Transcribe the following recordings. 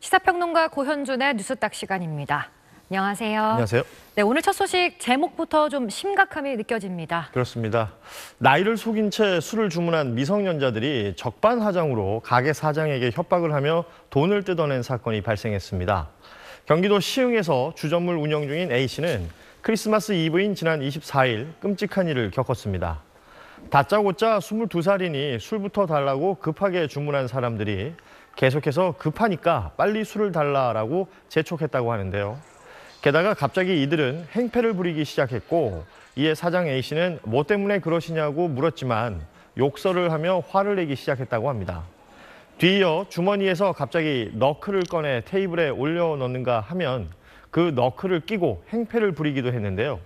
시사평론가 고현준의 뉴스딱 시간입니다. 안녕하세요. 안녕하세요. 네, 오늘 첫 소식 제목부터 좀 심각함이 느껴집니다. 그렇습니다. 나이를 속인 채 술을 주문한 미성년자들이 적반하장으로 가게 사장에게 협박을 하며 돈을 뜯어낸 사건이 발생했습니다. 경기도 시흥에서 주전물 운영 중인 A씨는 크리스마스 이브인 지난 24일 끔찍한 일을 겪었습니다. 다짜고짜 22살이니 술부터 달라고 급하게 주문한 사람들이 계속해서 급하니까 빨리 술을 달라라고 재촉했다고 하는데요. 게다가 갑자기 이들은 행패를 부리기 시작했고 이에 사장 A씨는 뭐 때문에 그러시냐고 물었지만 욕설을 하며 화를 내기 시작했다고 합니다. 뒤이어 주머니에서 갑자기 너클을 꺼내 테이블에 올려놓는가 하면 그 너클을 끼고 행패를 부리기도 했는데요.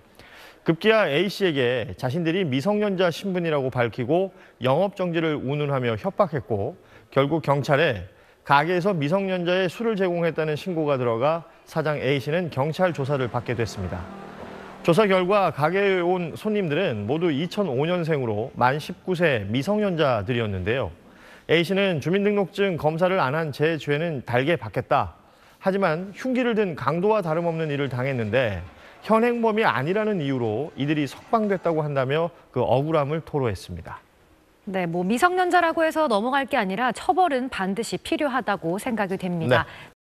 급기야 A씨에게 자신들이 미성년자 신분이라고 밝히고 영업정지를 운운하며 협박했고 결국 경찰에 가게에서 미성년자의 술을 제공했다는 신고가 들어가 사장 A씨는 경찰 조사를 받게 됐습니다. 조사 결과 가게에 온 손님들은 모두 2005년생으로 만 19세 미성년자들이었는데요. A씨는 주민등록증 검사를 안 한 제 죄는 달게 받겠다. 하지만 흉기를 든 강도와 다름없는 일을 당했는데 현행범이 아니라는 이유로 이들이 석방됐다고 한다며 그 억울함을 토로했습니다. 네, 미성년자라고 해서 넘어갈 게 아니라 처벌은 반드시 필요하다고 생각이 됩니다. 네.